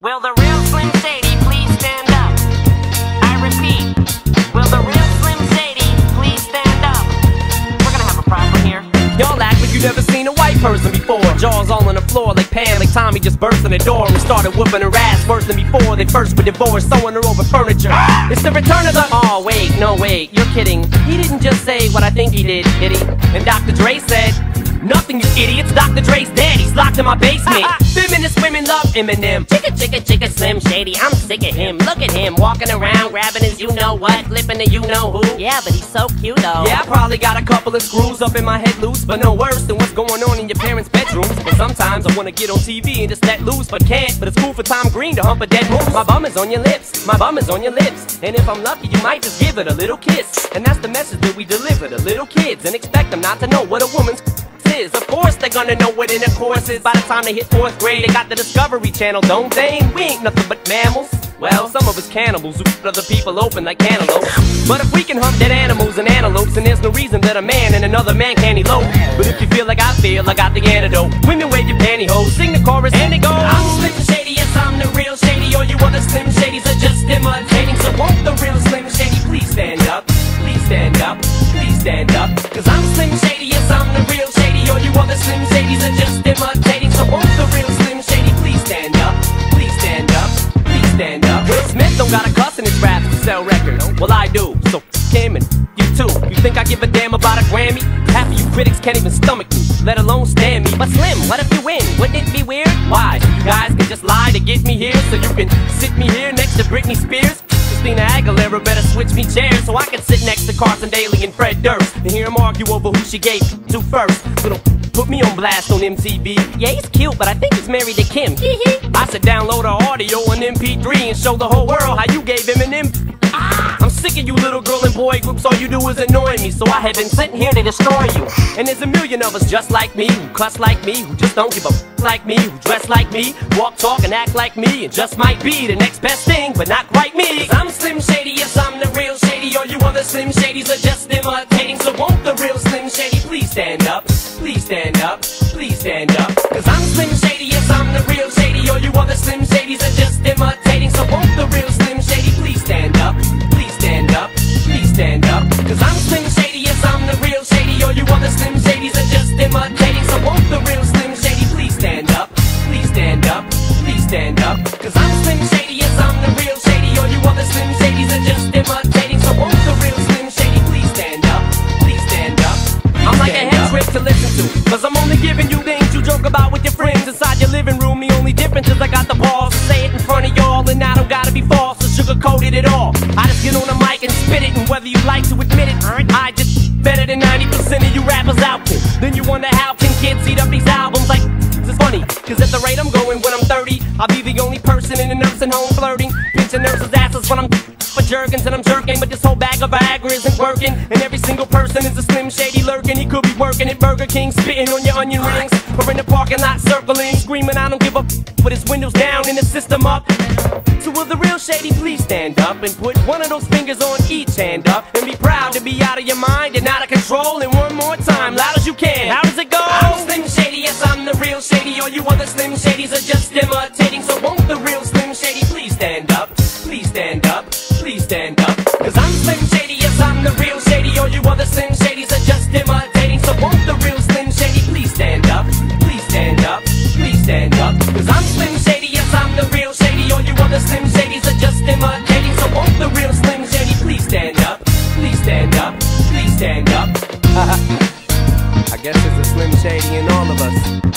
Will the real Slim Shady please stand up? I repeat, will the real Slim Shady please stand up? We're gonna have a problem here. Y'all act like you never seen a white person before. Jaws all on the floor like Pam, like Tommy just burst in the door and started whooping her ass worse than before. They first were divorced, sewing her over furniture. It's the return of the... Oh, wait, no, wait, you're kidding. He didn't just say what I think he did he? And Dr. Dre said... Nothing, you idiots. Dr. Dre's dead. He's locked in my basement. Feminist women love Eminem. Chicka, chicka, chicka, Slim Shady. I'm sick of him. Look at him walking around, grabbing his you-know-what, flipping the you-know-who. Yeah, but he's so cute, though. Yeah, I probably got a couple of screws up in my head loose, but no worse than what's going on in your parents' bedrooms. And sometimes I want to get on TV and just let loose, but can't. But it's cool for Tom Green to hump a dead moose. My bum is on your lips. My bum is on your lips. And if I'm lucky, you might just give it a little kiss. And that's the message that we deliver to little kids and expect them not to know what a woman's... Of course they're gonna know what intercourse is. By the time they hit 4th grade, they got the Discovery Channel, don't they? We ain't nothing but mammals. Well, some of us cannibals who put other people open like cantaloupes. But if we can hunt dead animals and antelopes, then there's no reason that a man and another man can't elope. But if you feel, I got the antidote. Women wave your pantyhose, sing the chorus, and it goes. I'm Slim Shady, yes, I'm the real Shady. All you other Slim Shadys are just imitating. So won't the real Slim Shady please stand up? Please stand up, please stand up. Cause I'm Slim Shady, yes, I'm the real Shady. All you other Slim Shadys are just imitating. So won't the real Slim Shady please stand up? Please stand up, please stand up. Will Smith don't got a cuss in his raps to sell records. Well, I do, so Kim and you too. You think I give a damn about a Grammy? Half of you critics can't even stomach me, let alone stand me. But Slim, what if you win? Wouldn't it be weird? Why? You guys can just lie to get me here, so you can sit me here next to Britney Spears? Aguilera better switch me chairs so I can sit next to Carson Daly and Fred Durst and hear them argue over who she gave to first. So don't put me on blast on MTV. Yeah, he's cute, but I think he's married to Kim. I should download her audio on MP3 and show the whole world how you gave Eminem. I'm sick of you little girl and boy groups, all you do is annoy me. So I have been sitting here to destroy you. And there's a million of us just like me, who cuss like me, who just don't give a f like me, who dress like me, walk, talk, and act like me, and just might be the next best thing, but not quite me. Cause I'm Slim Shady, yes, I'm the real Shady. All you other Slim Shadys are just imitating. So won't the real Slim Shady please stand up? Please stand up, please stand up. Cause I'm Slim Shady, yes, I'm the real Shady. All you other Slim Shadys are just imitating. So won't the real Slim Shady please stand up? Please stand up, please stand up. Cause I'm Slim Shady, yes, I'm the real Shady. All you other Slim Shadys are just imitating. So won't the real Slim Shady please stand up? Please stand up, please stand up. Cause I'm Slim Shady, yes, I'm the real Shady. All you other Slim Shadys are just imitating. So won't the real Slim Shady please stand up? Please stand up, please. I'm like a head trip to listen to, cause I'm only giving you things you joke about with your friends inside your living room. The only difference is I got the balls to say it in front of y'all, and I don't gotta be false sugar-coated it all. I just get on the mic and spit it, and whether you like to admit it, I just better than 90% of you rappers out there. Then you wonder how can kids eat up these albums like this is funny, cause at the rate I'm going when I'm 30, I'll be the only person in a nursing home flirting, pinching nurses' asses when I'm for jerkins and I'm jerking, but this whole bag of Viagra isn't working, and every single person is a Slim Shady lurking. He could be working at Burger King, spitting on your onion rings, or in the parking lot circling, screaming I don't give a with his windows down and his system up. So will the real Shady please stand up and put one of those fingers on each hand up and be proud to be out of your mind and out of control. And one more time, loud as you can, how does it go? I'm Slim Shady, yes, I'm the real Shady. All you other Slim Shadys are just imitating. So won't the real Slim Shady please stand up? Please stand up, please stand up. Cause I'm Slim Shady, yes, I'm the real Shady. All you other Slim Shadys are just imitating. So won't the real Slim Shady please stand up? Please stand up, please stand up. Cause I'm Slim Shady, yes, I'm the real Shady. All you other Slim Shadys are just imitating. So won't the real Slim Shady please stand up? Please stand up, please stand up. I guess there's a Slim Shady in all of us.